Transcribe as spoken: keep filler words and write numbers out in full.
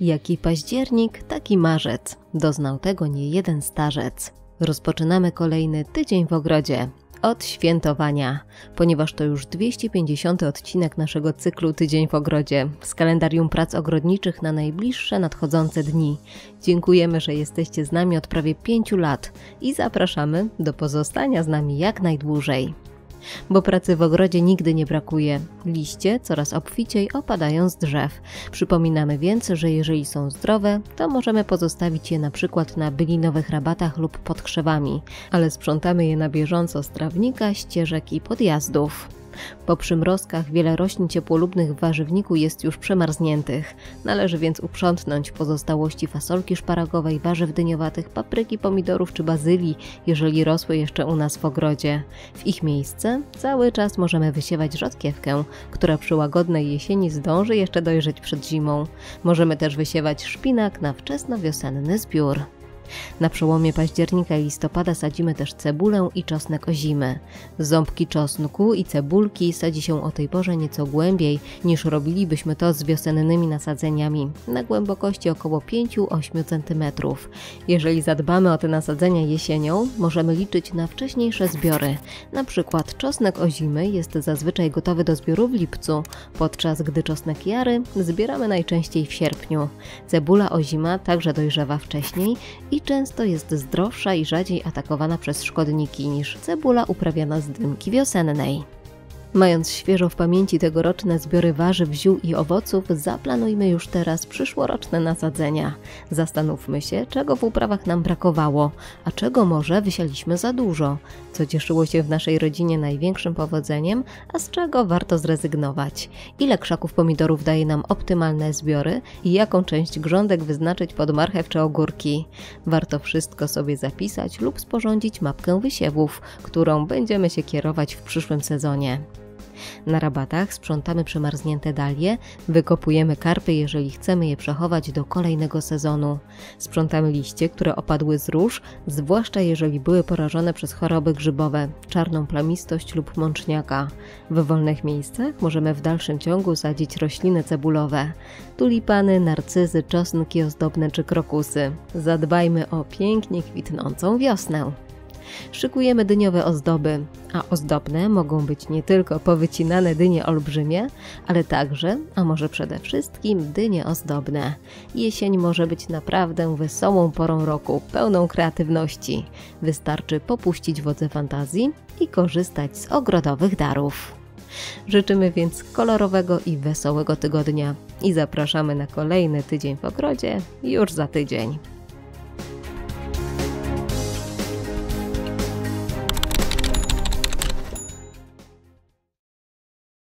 Jaki październik, taki marzec. Doznał tego nie jeden starzec. Rozpoczynamy kolejny tydzień w ogrodzie. Od świętowania, ponieważ to już dwieście pięćdziesiąty odcinek naszego cyklu Tydzień w Ogrodzie z kalendarium prac ogrodniczych na najbliższe nadchodzące dni. Dziękujemy, że jesteście z nami od prawie pięciu lat i zapraszamy do pozostania z nami jak najdłużej. Bo pracy w ogrodzie nigdy nie brakuje. Liście coraz obficiej opadają z drzew. Przypominamy więc, że jeżeli są zdrowe, to możemy pozostawić je na przykład na bylinowych rabatach lub pod krzewami, ale sprzątamy je na bieżąco z trawnika, ścieżek i podjazdów. Po przymrozkach wiele roślin ciepłolubnych w warzywniku jest już przemarzniętych. Należy więc uprzątnąć pozostałości fasolki szparagowej, warzyw dyniowatych, papryki, pomidorów czy bazylii, jeżeli rosły jeszcze u nas w ogrodzie. W ich miejsce cały czas możemy wysiewać rzodkiewkę, która przy łagodnej jesieni zdąży jeszcze dojrzeć przed zimą. Możemy też wysiewać szpinak na wczesnowiosenny zbiór. Na przełomie października i listopada sadzimy też cebulę i czosnek ozimy. Ząbki czosnku i cebulki sadzi się o tej porze nieco głębiej, niż robilibyśmy to z wiosennymi nasadzeniami, na głębokości około pięć do ośmiu centymetrów. Jeżeli zadbamy o te nasadzenia jesienią, możemy liczyć na wcześniejsze zbiory. Na przykład czosnek ozimy jest zazwyczaj gotowy do zbioru w lipcu, podczas gdy czosnek jary zbieramy najczęściej w sierpniu. Cebula ozima także dojrzewa wcześniej i często jest zdrowsza i rzadziej atakowana przez szkodniki niż cebula uprawiana z dymki wiosennej. Mając świeżo w pamięci tegoroczne zbiory warzyw, ziół i owoców, zaplanujmy już teraz przyszłoroczne nasadzenia. Zastanówmy się, czego w uprawach nam brakowało, a czego może wysialiśmy za dużo, co cieszyło się w naszej rodzinie największym powodzeniem, a z czego warto zrezygnować. Ile krzaków pomidorów daje nam optymalne zbiory i jaką część grządek wyznaczyć pod marchew czy ogórki. Warto wszystko sobie zapisać lub sporządzić mapkę wysiewów, którą będziemy się kierować w przyszłym sezonie. Na rabatach sprzątamy przemarznięte dalie, wykopujemy karpy, jeżeli chcemy je przechować do kolejnego sezonu. Sprzątamy liście, które opadły z róż, zwłaszcza jeżeli były porażone przez choroby grzybowe, czarną plamistość lub mączniaka. W wolnych miejscach możemy w dalszym ciągu sadzić rośliny cebulowe, tulipany, narcyzy, czosnki ozdobne czy krokusy. Zadbajmy o pięknie kwitnącą wiosnę. Szykujemy dyniowe ozdoby, a ozdobne mogą być nie tylko powycinane dynie olbrzymie, ale także, a może przede wszystkim, dynie ozdobne. Jesień może być naprawdę wesołą porą roku, pełną kreatywności. Wystarczy popuścić wodze fantazji i korzystać z ogrodowych darów. Życzymy więc kolorowego i wesołego tygodnia i zapraszamy na kolejny tydzień w ogrodzie już za tydzień.